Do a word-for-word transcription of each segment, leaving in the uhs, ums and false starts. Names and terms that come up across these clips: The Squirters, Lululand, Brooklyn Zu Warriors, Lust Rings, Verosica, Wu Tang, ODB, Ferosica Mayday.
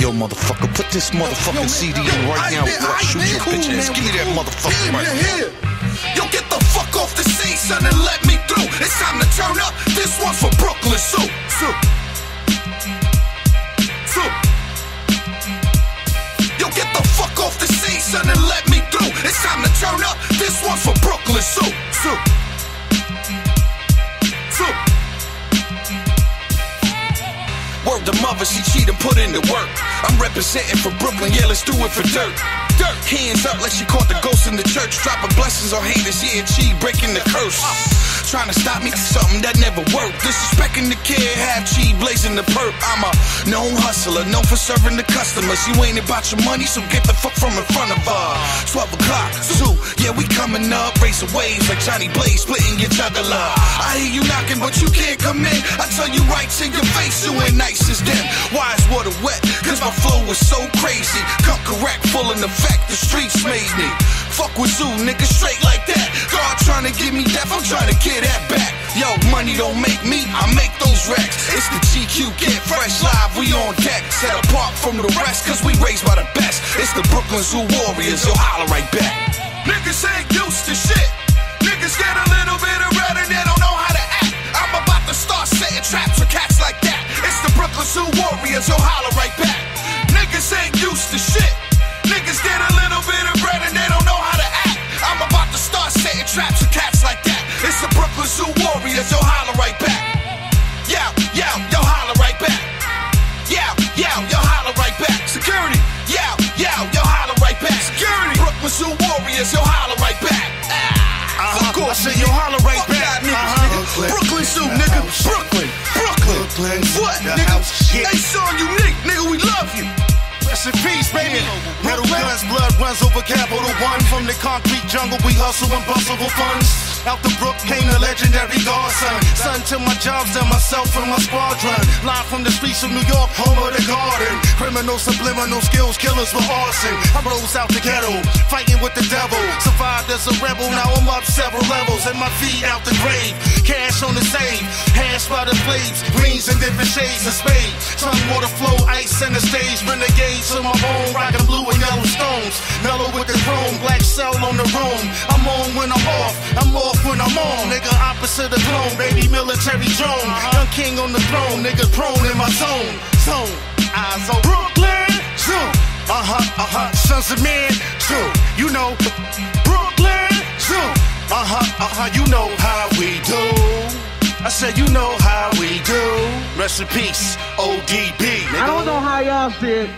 Yo, motherfucker, put this motherfucking C D in right now before I shoot your bitch ass. Give me that motherfucking right now. Yo, get the fuck off the scene, son, and let me through. It's time to turn up. This one's for Brooklyn Zu. Yo, get the fuck off the scene, son, and let me through. It's time to turn up. This one's for Brooklyn Zu. Word to mother, she cheat and put in the work. I'm representing for Brooklyn, yeah, let's do it for dirt. Dirt, hands up like she caught the ghost in the church. Dropping blessings on haters, yeah, she breaking the curse. Trying to stop me, something that never worked. Disrespecting the kid, half chi blazing the perp. I'm a known hustler, known for serving the customers. You ain't about your money, so get the fuck from in front of her. twelve o'clock, two, yeah, we coming up. Racing waves like Johnny Blaze, splitting your juggler. I hear you knocking, but you can't come in. I tell you right to your face, you ain't nice. Why is water wet? Cause my flow is so crazy. Come correct, full in effect, the streets made me. Fuck with Zoo, nigga, straight like that. God trying to give me death, I'm trying to get that back. Yo, money don't make me, I make those racks. It's the G Q, get fresh live, we on deck. Set apart from the rest, cause we raised by the best. It's the Brooklyn Zu Warriors, yo, holler right back. Niggas ain't used to shit. Niggas get a little bit of red and they don't know how to act. I'm about to start setting traps for cats like that. Brooklyn Zu Warriors, yo, holler right back. Niggas ain't used to shit. Niggas get a little bit of bread and they don't know how to act. I'm about to start setting traps for cats like that. It's the Brooklyn Zu Warriors, yo, holler right back. Yeah, yeah, yo, holler right back. Yeah, yeah, yo, holler right back. Security. Yeah, yeah, yo, holler right back. Security. Brooklyn Zu Warriors, yo, holler right back. Ah, uh-huh. I said, yo, holler right back. Uh-huh. Brooklyn Zoo, nigga. Brooklyn. Brooklyn. What, nigga? They saw you, Nick, nigga, we love you. Rest in peace, baby. Metal guns, blood runs over Capital One. From the concrete jungle, we hustle and bustle for funds. Out the brook came the legendary godson. Son to my jobs and myself and my squadron. Live from the streets of New York, home of the garden. Criminal, subliminal skills, killers with arson. I rose out the ghetto, fighting with the devil. Survived as a rebel, now I'm up several levels. And my feet out the grave, cash on the save. Hash by the blades, greens in different shades of spades. Sun, water, flow, ice, and the stage. Renegades to my home, rockin' blue and yellow stones. Mellow with the chrome, black cell on the room. I'm on when I'm off, I'm off when I'm on. Nigga, opposite the globe, baby, military drone. Young king on the throne, nigga, prone in my zone. Zone, eyes on Brooklyn Zoo. Uh-huh, uh-huh, sons of men, too. You know, Brooklyn Zoo. Uh-huh, uh-huh, you know how we do. I said, you know how we do. Rest in peace, O D B. Nigga. I don't know how y'all see it,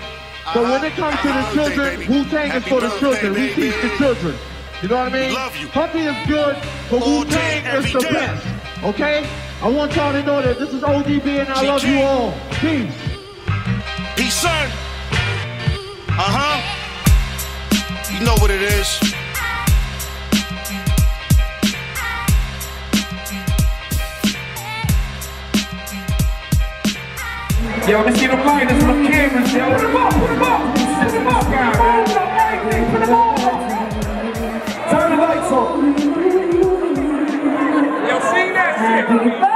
but uh, when it comes to the children, Wu Tang is for the children. We teach the children. You know what I mean? Love you. Puppy is good, but Wu Tang is the best. Okay? I want y'all to know that this is O D B and I love you all. Peace. Peace, son. Uh-huh. You know what it is. Yo, let's get them lighters from cameras, yo. Put them up, put them up, set them up, guys. Put them up, everything, put them up. Turn the lights on. Yo, sing that shit.